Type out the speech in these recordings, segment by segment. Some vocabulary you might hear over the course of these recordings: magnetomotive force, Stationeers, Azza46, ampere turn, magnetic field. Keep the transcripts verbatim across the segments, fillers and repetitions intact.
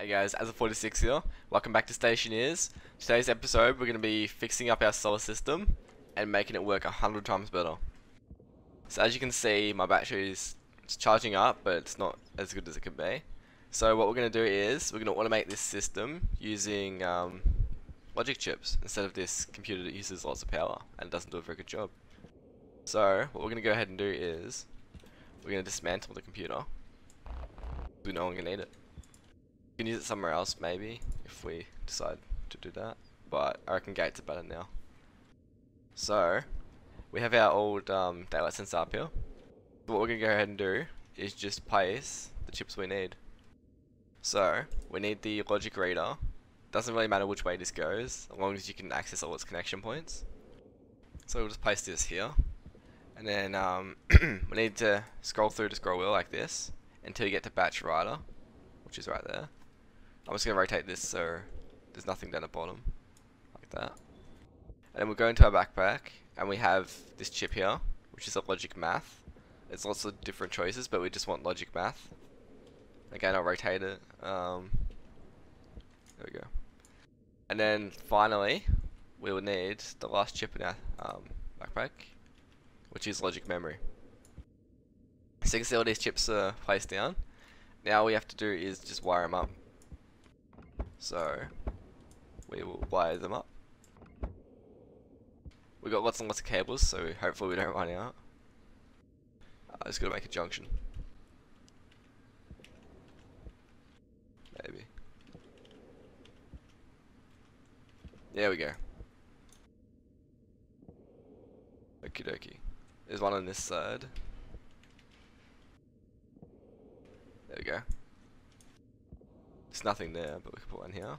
Hey guys, Azza forty-six here. Welcome back to Stationeers. Today's episode, we're going to be fixing up our solar system and making it work a hundred times better. So as you can see, my battery is charging up, but it's not as good as it could be. So what we're going to do is, we're going to automate this system using um, logic chips instead of this computer that uses lots of power and doesn't do a very good job. So what we're going to go ahead and do is, we're going to dismantle the computer. We no longer need it. We can use it somewhere else, maybe, if we decide to do that, but I reckon gates are better now. So we have our old um, daylight sensor up here. What we're going to go ahead and do is just place the chips we need. So we need the logic reader. Doesn't really matter which way this goes, as long as you can access all its connection points. So we'll just place this here, and then um, we need to scroll through the scroll wheel like this until you get to batch writer, which is right there. I'm just going to rotate this so there's nothing down the bottom, like that. And then we'll go into our backpack, and we have this chip here, which is a logic math. There's lots of different choices, but we just want logic math. Again, I'll rotate it. Um, there we go. And then finally, we will need the last chip in our um, backpack, which is logic memory. So you can see all these chips are placed down. Now all we have to do is just wire them up. So we will wire them up. We've got lots and lots of cables, so hopefully we don't run out. I just gotta make a junction. Maybe. There we go. Okie dokie. There's one on this side. There we go. There's nothing there, but we can put one here.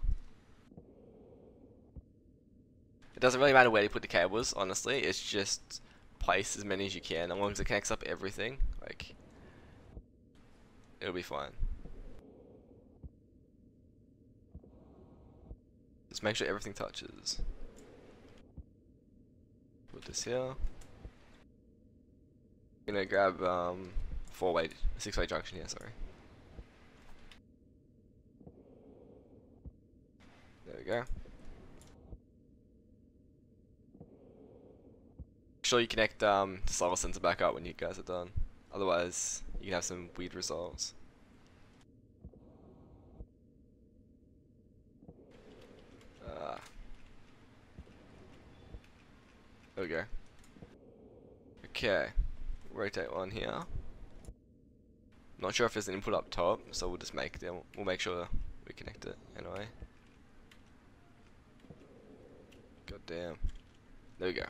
It doesn't really matter where you put the cables, honestly. It's just place as many as you can, as long as it connects up everything. Like, it'll be fine. Just make sure everything touches. Put this here. I'm gonna grab um, four-way, six-way junction here. Sorry. There we go. Make sure you connect um, the solar sensor back up when you guys are done. Otherwise, you can have some weird results. Uh, there we go. Okay, rotate one here. Not sure if there's an input up top, so we'll just make them. We'll make sure we connect it anyway. God damn. There we go.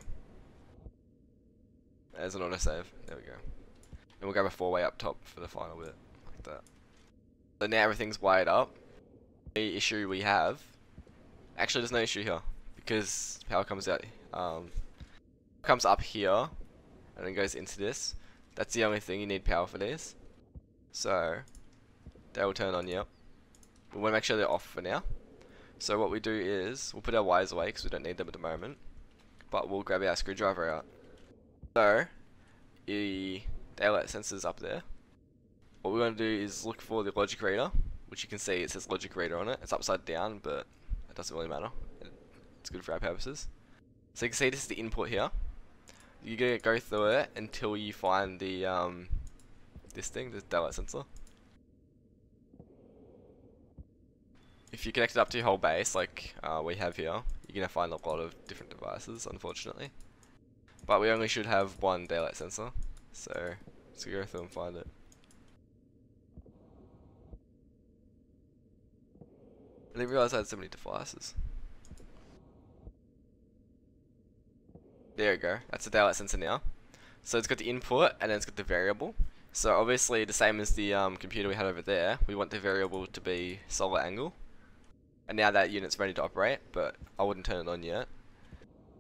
There's an autosave. There we go. And we'll grab a four-way up top for the final bit. Like that. So now everything's wired up. The issue we have... Actually, there's no issue here. Because power comes out... Um, comes up here. And then goes into this. That's the only thing you need power for these. So... they will turn on, yep. We want to make sure they're off for now. So what we do is, we'll put our wires away because we don't need them at the moment, but we'll grab our screwdriver out. So, the daylight sensor's up there. What we want to do is look for the logic reader, which you can see it says logic reader on it. It's upside down, but it doesn't really matter. It's good for our purposes. So you can see this is the input here. You're going to go through it until you find the, um, this thing, this daylight sensor. If you connect it up to your whole base, like uh, we have here, you're going to find a lot of different devices, unfortunately. But we only should have one daylight sensor, so let's go through and find it. I didn't realize I had so many devices. There we go, that's the daylight sensor now. So it's got the input, and then it's got the variable. So obviously, the same as the um, computer we had over there, we want the variable to be solar angle. And now that unit's ready to operate, but I wouldn't turn it on yet.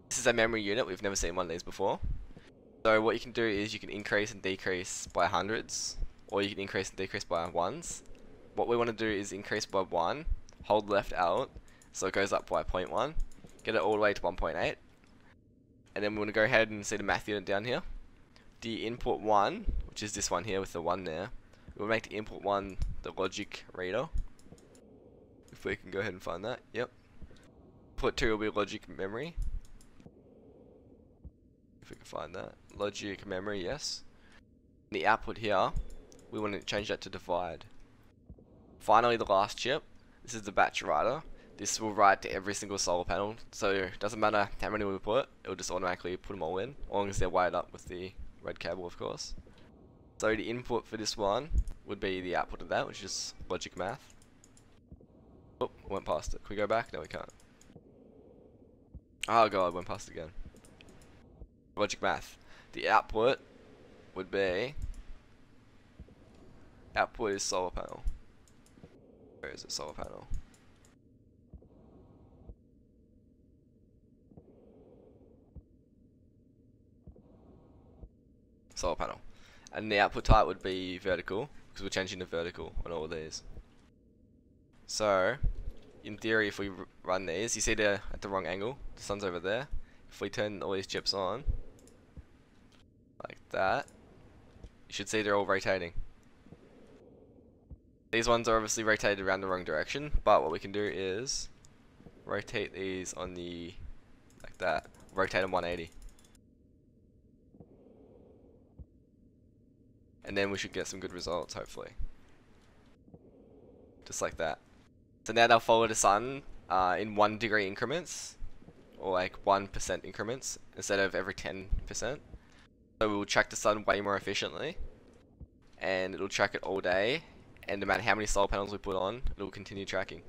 This is a memory unit, we've never seen one of these before. So what you can do is you can increase and decrease by hundreds, or you can increase and decrease by ones. What we want to do is increase by one, hold left out, so it goes up by zero point one, get it all the way to one point eight. And then we want to go ahead and see the math unit down here. The input one, which is this one here with the one there, we'll make the input one the logic reader. if we can go ahead and find that. Yep. Put two will be logic memory. If we can find that. Logic memory, yes. The output here, we want to change that to divide. Finally, the last chip. This is the batch writer. This will write to every single solar panel, so it doesn't matter how many we put, it'll just automatically put them all in, as long as they're wired up with the red cable, of course. So the input for this one would be the output of that, which is logic math. Oh, I went past it. Can we go back? No, we can't. Oh god, I went past it again. Logic math. The output would be... output is solar panel. Where is it? Solar panel. Solar panel. And the output type would be vertical, because we're changing to vertical on all of these. So, in theory, if we run these, you see they're at the wrong angle. The sun's over there. If we turn all these chips on, like that, you should see they're all rotating. These ones are obviously rotated around the wrong direction, but what we can do is rotate these on the, like that, rotate them one eighty. And then we should get some good results, hopefully. Just like that. So now they'll follow the sun uh, in one degree increments, or like one percent increments, instead of every ten percent. So we will track the sun way more efficiently, and it'll track it all day. And no matter how many solar panels we put on, it'll continue tracking.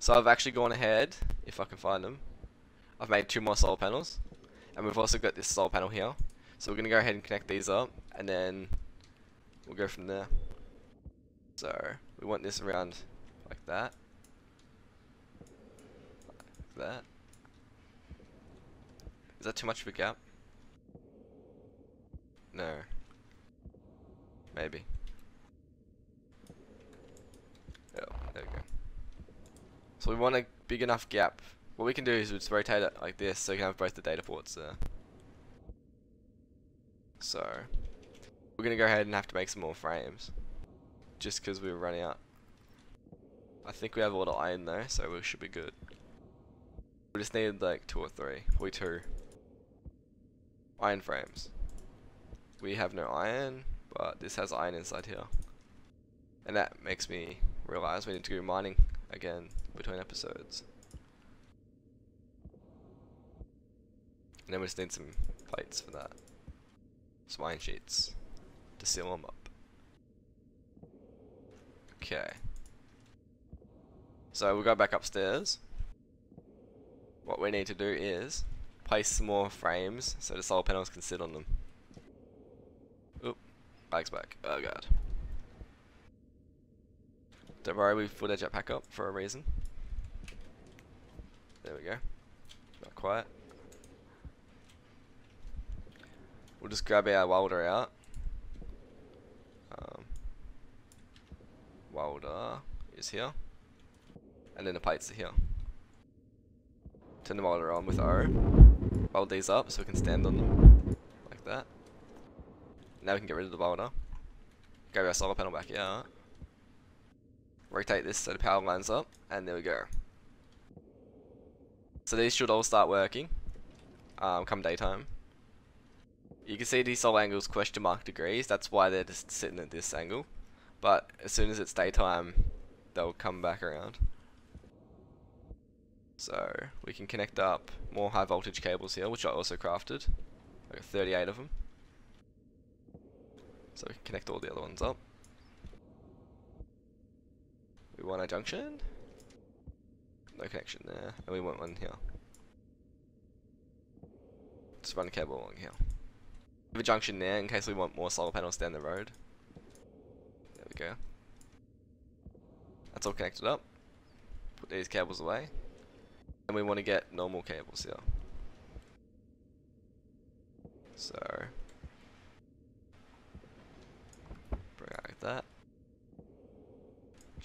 So I've actually gone ahead, if I can find them, I've made two more solar panels, and we've also got this solar panel here. So we're going to go ahead and connect these up, and then we'll go from there. So we want this around like that, like that. Is that too much of a gap? No. Maybe. There we go. So we want a big enough gap. What we can do is just rotate it like this so we can have both the data ports there. So we're going to go ahead and have to make some more frames, just because we were running out. I think we have a lot of iron though, so we should be good. We just needed like two or three, probably two. Iron frames. We have no iron, but this has iron inside here. And that makes me realize we need to go mining again between episodes. And then we just need some plates for that. Some iron sheets to seal them up. Okay. So we'll go back upstairs. What we need to do is place some more frames so the solar panels can sit on them. Oop, bag's back. Oh god. Don't worry, we've put our jetpack up for a reason. There we go. Not quite. We'll just grab our welder out. Um, welder is here. And then the plates are here. Turn the welder on with O. Weld these up so we can stand on them. Like that. Now we can get rid of the welder. Grab our solar panel back out. Rotate this so the power lines up, and there we go. So these should all start working um, come daytime. You can see these solar angles question mark degrees, that's why they're just sitting at this angle, but as soon as it's daytime they'll come back around. So we can connect up more high voltage cables here, which I also crafted, like thirty-eight of them, so we can connect all the other ones up. We want a junction, no connection there, and we want one here. Just run a cable along here. We have a junction there in case we want more solar panels down the road. There we go. That's all connected up. Put these cables away. And we want to get normal cables here. So, bring out like that.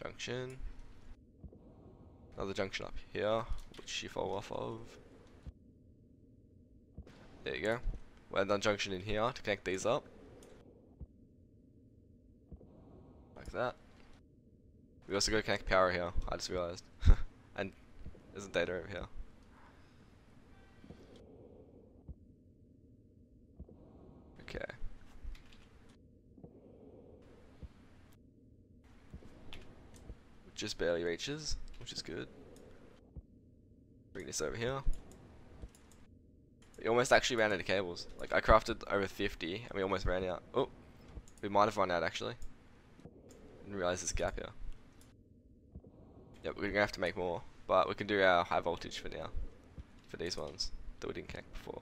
Junction. Another junction up here, which you fall off of. There you go. We'll add another junction in here to connect these up. Like that. We also got to connect power here, I just realized. And there's a data over here. Okay. Just barely reaches, which is good. Bring this over here. We almost actually ran out of cables. Like, I crafted over fifty and we almost ran out. Oh, we might have run out actually. Didn't realize this gap here. Yep, we're going to have to make more, but we can do our high voltage for now, for these ones that we didn't connect before.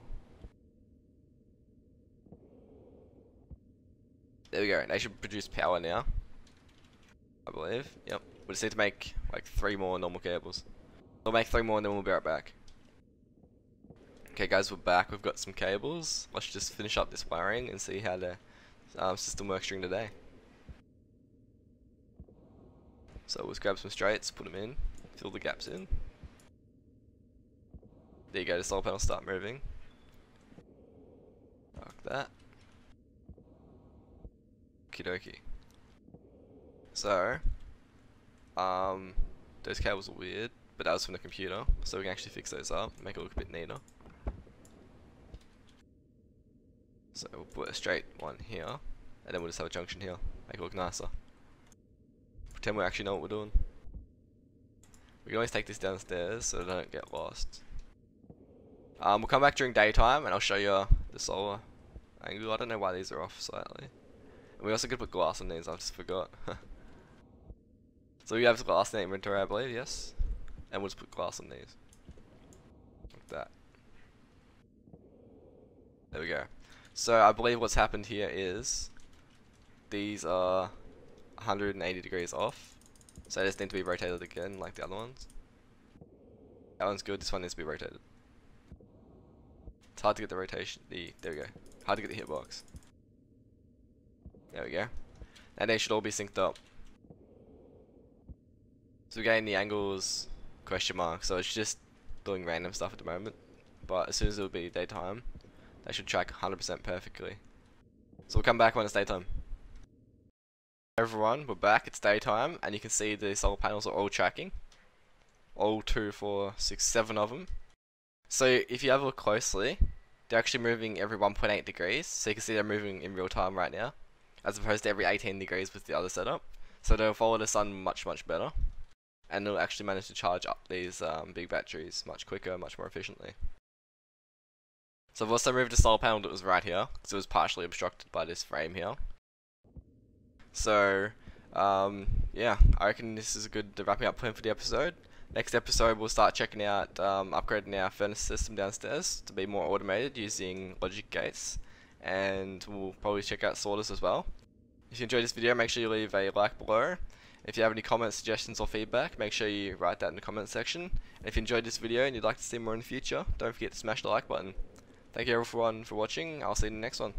There we go, they should produce power now, I believe. Yep, we just need to make like three more normal cables. We'll make three more and then we'll be right back. Okay guys, we're back, we've got some cables. Let's just finish up this wiring and see how the um, system works during the day. So we'll just grab some straights, put them in, fill the gaps in. There you go, the solar panel start moving. Like that. Okie dokie. So, um, those cables are weird, but that was from the computer, so we can actually fix those up, make it look a bit neater. So we'll put a straight one here, and then we'll just have a junction here, make it look nicer. Pretend we actually know what we're doing. We can always take this downstairs so they don't get lost. Um, we'll come back during daytime and I'll show you the solar angle. I don't know why these are off slightly. And we also could put glass on these, I just forgot. So we have glass in the inventory, I believe, yes? And we'll just put glass on these. Like that. There we go. So I believe what's happened here is these are one hundred eighty degrees off, so they just need to be rotated again like the other ones. That one's good, this one needs to be rotated. It's hard to get the rotation, the, there we go, hard to get the hitbox. There we go. Now they should all be synced up. So we're getting the angles, question mark, so it's just doing random stuff at the moment, but as soon as it'll be daytime, they should track one hundred percent perfectly. So we'll come back when it's daytime. Everyone, we're back, it's daytime, and you can see the solar panels are all tracking. All two, four, six, seven of them. So if you have a look closely, they're actually moving every one point eight degrees, so you can see they're moving in real time right now, as opposed to every eighteen degrees with the other setup. So they'll follow the sun much, much better, and they'll actually manage to charge up these um, big batteries much quicker, much more efficiently. So I've also moved a solar panel that was right here, because it was partially obstructed by this frame here. So, um, yeah, I reckon this is a good wrapping up plan for the episode. Next episode, we'll start checking out um, upgrading our furnace system downstairs to be more automated using logic gates, and we'll probably check out sorters as well. If you enjoyed this video, make sure you leave a like below. If you have any comments, suggestions, or feedback, make sure you write that in the comment section. And if you enjoyed this video and you'd like to see more in the future, don't forget to smash the like button. Thank you everyone for watching. I'll see you in the next one.